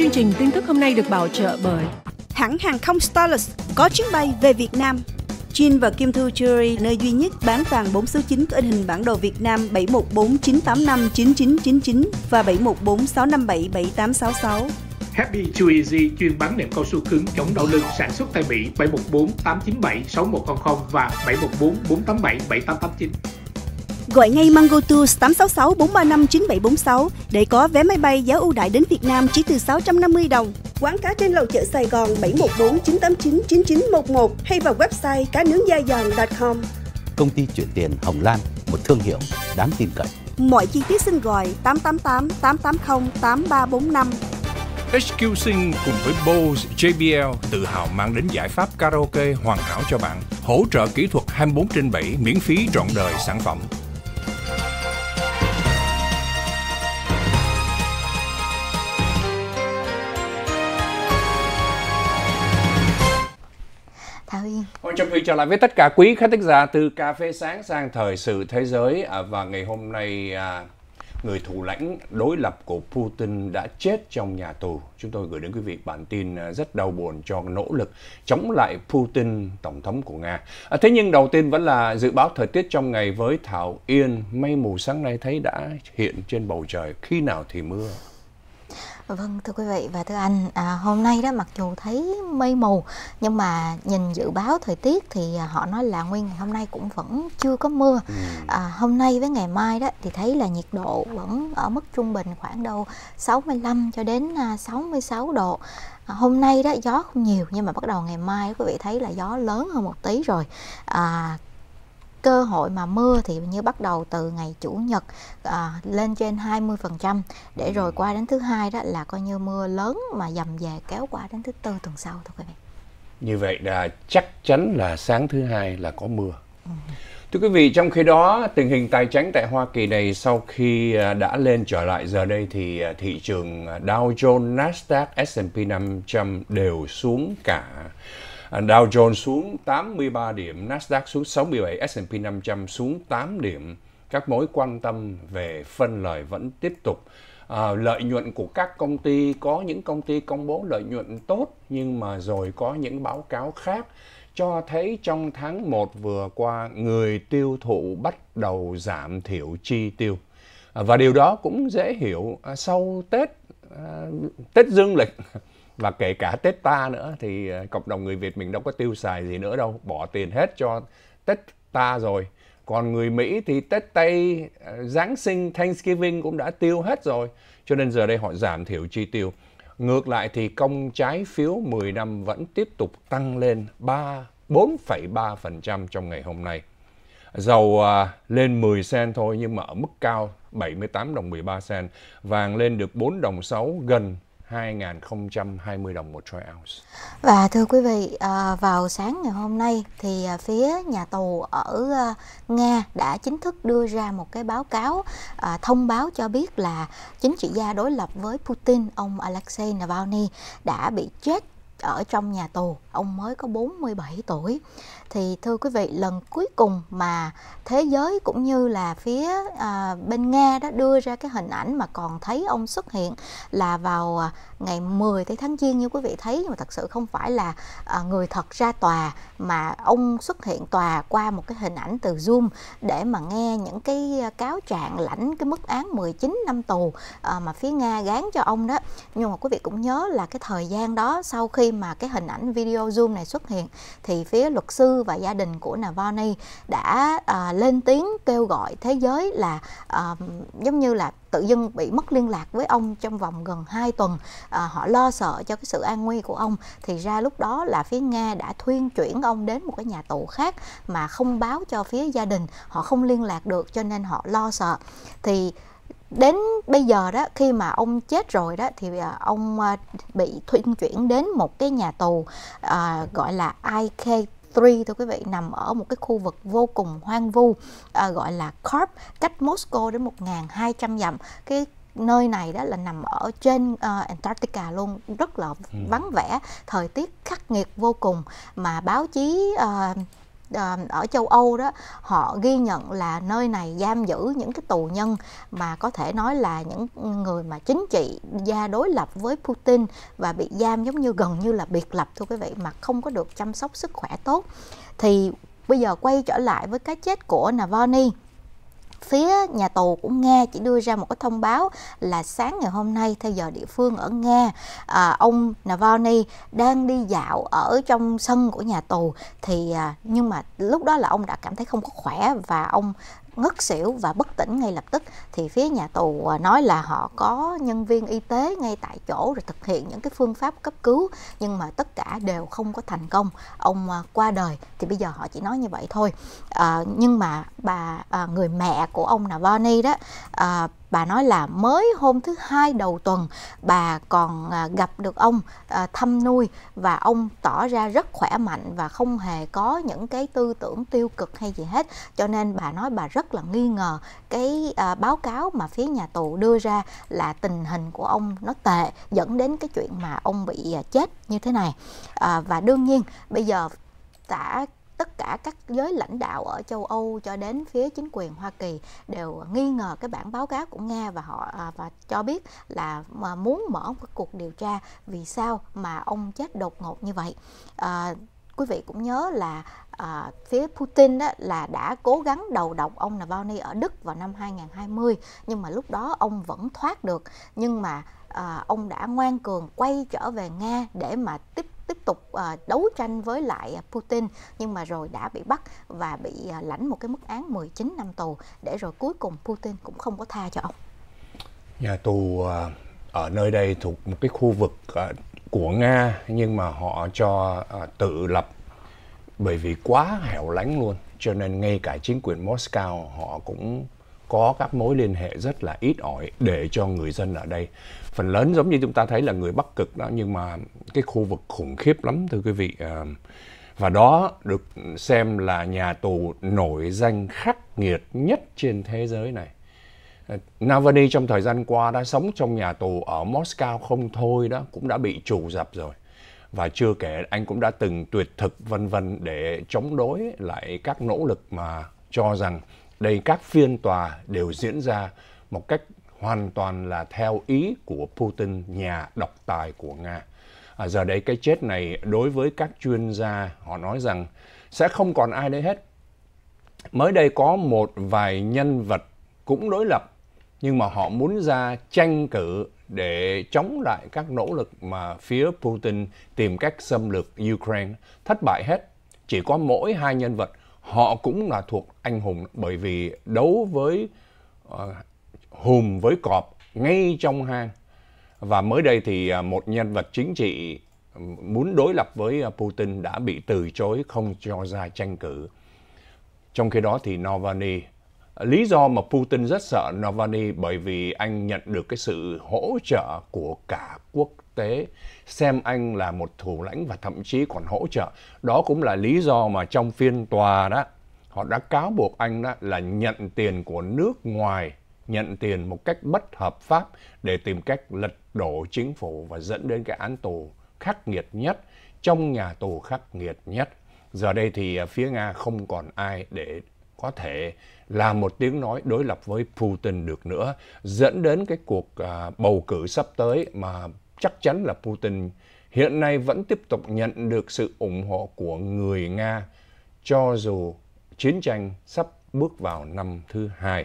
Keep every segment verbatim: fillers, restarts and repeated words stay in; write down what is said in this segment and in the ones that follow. Chương trình tin tức hôm nay được bảo trợ bởi hãng hàng không Starless có chuyến bay về Việt Nam, Chuyên và Kim Thu Jewelry, nơi duy nhất bán vàng bốn số chín có in hình bản đồ Việt Nam bảy một bốn chín tám năm chín chín chín chín và bảy một bốn sáu năm bảy bảy tám sáu sáu. Happy Jewelry chuyên bán nệm cao su cứng chống đau lưng, sản xuất tại Mỹ bảy một bốn tám chín bảy sáu một không không và bảy một bốn bốn tám bảy bảy tám tám chín. Gọi ngay Mango Tours tám sáu sáu bốn ba năm chín bảy bốn sáu để có vé máy bay giá ưu đãi đến Việt Nam chỉ từ sáu trăm năm mươi đồng. Quán cá trên lầu chợ Sài Gòn bảy một bốn chín tám chín chín chín một một hay vào website cá nướng da giòn chấm com. Công ty chuyển tiền Hồng Lan, một thương hiệu đáng tin cậy. Mọi chi tiết xin gọi tám tám tám tám tám không tám ba bốn năm. ếch kiu Sing cùng với Bose, J B L tự hào mang đến giải pháp karaoke hoàn hảo cho bạn. Hỗ trợ kỹ thuật hai mươi bốn trên bảy, miễn phí trọn đời sản phẩm. Thảo Yên. Ôi, Trâm Huy trở lại với tất cả quý khán thính giả từ Cà Phê Sáng sang Thời sự Thế giới. À, và ngày hôm nay... À... người thủ lãnh đối lập của Putin đã chết trong nhà tù. Chúng tôi gửi đến quý vị bản tin rất đau buồn cho nỗ lực chống lại Putin, tổng thống của Nga. À, thế nhưng đầu tiên vẫn là dự báo thời tiết trong ngày với Thảo Yên. Mây mù sáng nay thấy đã hiện trên bầu trời, khi nào thì mưa? Vâng, thưa quý vị và thưa anh, à, hôm nay đó mặc dù thấy mây mù nhưng mà nhìn dự báo thời tiết thì họ nói là nguyên ngày hôm nay cũng vẫn chưa có mưa. À, hôm nay với ngày mai đó thì thấy là nhiệt độ vẫn ở mức trung bình khoảng đâu sáu mươi lăm cho đến sáu mươi sáu độ. Hôm nay đó gió không nhiều nhưng mà bắt đầu ngày mai quý vị thấy là gió lớn hơn một tí rồi. À, cơ hội mà mưa thì như bắt đầu từ ngày Chủ nhật, à, lên trên hai mươi phần trăm để rồi qua đến thứ hai đó là coi như mưa lớn mà dầm về kéo qua đến thứ tư tuần sau thôi quý vị. Như vậy là chắc chắn là sáng thứ hai là có mưa. Ừ. Thưa quý vị, trong khi đó tình hình tài chính tại Hoa Kỳ này sau khi đã lên trở lại giờ đây thì thị trường Dow Jones, Nasdaq, S and P năm trăm đều xuống cả. Dow Jones xuống tám mươi ba điểm, Nasdaq xuống sáu mươi bảy, S and P năm trăm xuống tám điểm. Các mối quan tâm về phân lợi vẫn tiếp tục. À, lợi nhuận của các công ty, có những công ty công bố lợi nhuận tốt nhưng mà rồi có những báo cáo khác cho thấy trong tháng một vừa qua người tiêu thụ bắt đầu giảm thiểu chi tiêu. À, và điều đó cũng dễ hiểu, à, sau Tết, à, Tết dương lịch. Và kể cả Tết ta nữa thì cộng đồng người Việt mình đâu có tiêu xài gì nữa đâu, bỏ tiền hết cho Tết ta rồi. Còn người Mỹ thì Tết Tây, Giáng sinh, Thanksgiving cũng đã tiêu hết rồi. Cho nên giờ đây họ giảm thiểu chi tiêu. Ngược lại thì công trái phiếu mười năm vẫn tiếp tục tăng lên bốn phẩy ba phần trăm trong ngày hôm nay. Dầu lên mười sen thôi nhưng mà ở mức cao bảy mươi tám đồng mười ba sen. Vàng lên được bốn đồng sáu, gần hai nghìn không trăm hai mươi đồng một troy ounce. Và thưa quý vị, vào sáng ngày hôm nay thì phía nhà tù ở Nga đã chính thức đưa ra một cái báo cáo thông báo cho biết là chính trị gia đối lập với Putin, ông Alexei Navalny đã bị chết ở trong nhà tù, ông mới có bốn mươi bảy tuổi. Thì thưa quý vị, lần cuối cùng mà thế giới cũng như là phía à, bên Nga đó đưa ra cái hình ảnh mà còn thấy ông xuất hiện là vào ngày mười tháng Giêng như quý vị thấy, nhưng mà thật sự không phải là à, người thật ra tòa, mà ông xuất hiện tòa qua một cái hình ảnh từ Zoom để mà nghe những cái cáo trạng lãnh cái mức án mười chín năm tù à, mà phía Nga gán cho ông đó. Nhưng mà quý vị cũng nhớ là cái thời gian đó sau khi mà cái hình ảnh video Zoom này xuất hiện thì phía luật sư và gia đình của Navalny đã à, lên tiếng kêu gọi thế giới là à, giống như là tự dưng bị mất liên lạc với ông trong vòng gần hai tuần. À, họ lo sợ cho cái sự an nguy của ông. Thì ra lúc đó là phía Nga đã thuyên chuyển ông đến một cái nhà tù khác mà không báo cho phía gia đình, họ không liên lạc được cho nên họ lo sợ. Thì đến bây giờ đó, khi mà ông chết rồi đó thì ông bị thuyên chuyển đến một cái nhà tù à, gọi là I K ba, thưa quý vị, nằm ở một cái khu vực vô cùng hoang vu à, gọi là Corp, cách Moscow đến một nghìn hai trăm dặm. Cái nơi này đó là nằm ở trên uh, Antarctica luôn, rất là vắng vẻ, thời tiết khắc nghiệt vô cùng mà báo chí uh, ở châu Âu đó, họ ghi nhận là nơi này giam giữ những cái tù nhân mà có thể nói là những người mà chính trị gia đối lập với Putin và bị giam giống như gần như là biệt lập, thưa quý vị, mà không có được chăm sóc sức khỏe tốt. Thì bây giờ quay trở lại với cái chết của Navalny, phía nhà tù của Nga chỉ đưa ra một cái thông báo là sáng ngày hôm nay theo giờ địa phương ở Nga, à, ông Navalny đang đi dạo ở trong sân của nhà tù thì à, nhưng mà lúc đó là ông đã cảm thấy không có khỏe và ông ngất xỉu và bất tỉnh ngay lập tức. Thì phía nhà tù nói là họ có nhân viên y tế ngay tại chỗ rồi thực hiện những cái phương pháp cấp cứu, nhưng mà tất cả đều không có thành công, ông qua đời. Thì bây giờ họ chỉ nói như vậy thôi. À, nhưng mà bà à, người mẹ của ông Navalny đó, à, bà nói là mới hôm thứ hai đầu tuần bà còn gặp được ông, thăm nuôi, và ông tỏ ra rất khỏe mạnh và không hề có những cái tư tưởng tiêu cực hay gì hết. Cho nên bà nói bà rất là nghi ngờ cái báo cáo mà phía nhà tù đưa ra là tình hình của ông nó tệ, dẫn đến cái chuyện mà ông bị chết như thế này. Và đương nhiên bây giờ đã tất cả các giới lãnh đạo ở châu Âu cho đến phía chính quyền Hoa Kỳ đều nghi ngờ cái bản báo cáo của Nga, và họ và cho biết là muốn mở một cuộc điều tra vì sao mà ông chết đột ngột như vậy. À, quý vị cũng nhớ là à, phía Putin đó là đã cố gắng đầu độc ông Navalny ở Đức vào năm hai nghìn không trăm hai mươi, nhưng mà lúc đó ông vẫn thoát được. Nhưng mà à, ông đã ngoan cường quay trở về Nga để mà tiếp tiếp tục đấu tranh với lại Putin, nhưng mà rồi đã bị bắt và bị lãnh một cái mức án mười chín năm tù, để rồi cuối cùng Putin cũng không có tha cho ông. Nhà tù ở nơi đây thuộc một cái khu vực của Nga, nhưng mà họ cho tự lập bởi vì quá hẻo lánh luôn, cho nên ngay cả chính quyền Moscow họ cũng có các mối liên hệ rất là ít ỏi để cho người dân ở đây. Phần lớn giống như chúng ta thấy là người Bắc Cực đó, nhưng mà cái khu vực khủng khiếp lắm thưa quý vị. Và đó được xem là nhà tù nổi danh khắc nghiệt nhất trên thế giới này. Navalny trong thời gian qua đã sống trong nhà tù ở Moscow không thôi đó, cũng đã bị trù dập rồi. Và chưa kể anh cũng đã từng tuyệt thực vân vân để chống đối lại các nỗ lực mà cho rằng đây các phiên tòa đều diễn ra một cách hoàn toàn là theo ý của Putin, nhà độc tài của Nga. À, giờ đây cái chết này đối với các chuyên gia họ nói rằng sẽ không còn ai đấy hết. Mới đây có một vài nhân vật cũng đối lập, nhưng mà họ muốn ra tranh cử để chống lại các nỗ lực mà phía Putin tìm cách xâm lược Ukraine. Thất bại hết, chỉ có mỗi hai nhân vật. Họ cũng là thuộc anh hùng bởi vì đấu với uh, hùm với cọp ngay trong hang. Và mới đây thì một nhân vật chính trị muốn đối lập với Putin đã bị từ chối không cho ra tranh cử. Trong khi đó thì Navalny, lý do mà Putin rất sợ Navalny bởi vì anh nhận được cái sự hỗ trợ của cả quốc tế, xem anh là một thủ lãnh và thậm chí còn hỗ trợ. Đó cũng là lý do mà trong phiên tòa đó, họ đã cáo buộc anh đó là nhận tiền của nước ngoài, nhận tiền một cách bất hợp pháp để tìm cách lật đổ chính phủ và dẫn đến cái án tù khắc nghiệt nhất, trong nhà tù khắc nghiệt nhất. Giờ đây thì phía Nga không còn ai để có thể là một tiếng nói đối lập với Putin được nữa, dẫn đến cái cuộc bầu cử sắp tới mà chắc chắn là Putin hiện nay vẫn tiếp tục nhận được sự ủng hộ của người Nga cho dù chiến tranh sắp bước vào năm thứ hai.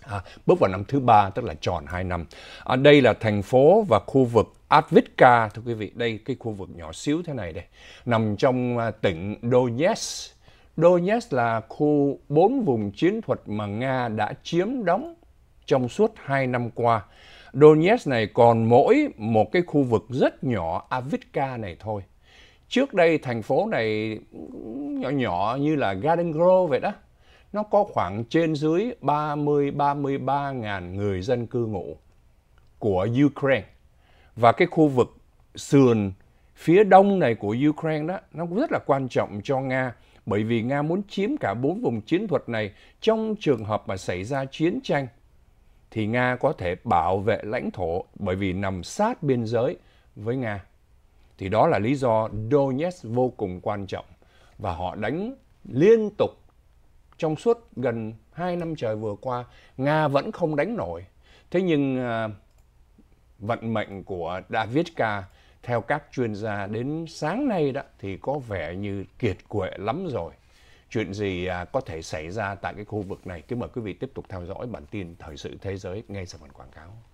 À, bước vào năm thứ ba, tức là tròn hai năm. À, đây là thành phố và khu vực Avdiivka, thưa quý vị. Đây, cái khu vực nhỏ xíu thế này đây, nằm trong tỉnh Donetsk. Donetsk là khu bốn vùng chiến thuật mà Nga đã chiếm đóng trong suốt hai năm qua. Donetsk này còn mỗi một cái khu vực rất nhỏ, Avdiivka này thôi. Trước đây thành phố này nhỏ nhỏ như là Garden Grove vậy đó. Nó có khoảng trên dưới ba mươi ba mươi ba ngàn người dân cư ngụ của Ukraine. Và cái khu vực sườn phía đông này của Ukraine đó, nó cũng rất là quan trọng cho Nga. Bởi vì Nga muốn chiếm cả bốn vùng chiến thuật này, trong trường hợp mà xảy ra chiến tranh thì Nga có thể bảo vệ lãnh thổ bởi vì nằm sát biên giới với Nga. Thì đó là lý do Donetsk vô cùng quan trọng và họ đánh liên tục trong suốt gần hai năm trời vừa qua, Nga vẫn không đánh nổi. Thế nhưng uh, vận mệnh của Avdiivka theo các chuyên gia đến sáng nay đó thì có vẻ như kiệt quệ lắm rồi. Chuyện gì uh, có thể xảy ra tại cái khu vực này? Cứ mời quý vị tiếp tục theo dõi bản tin Thời sự Thế giới ngay sau phần quảng cáo.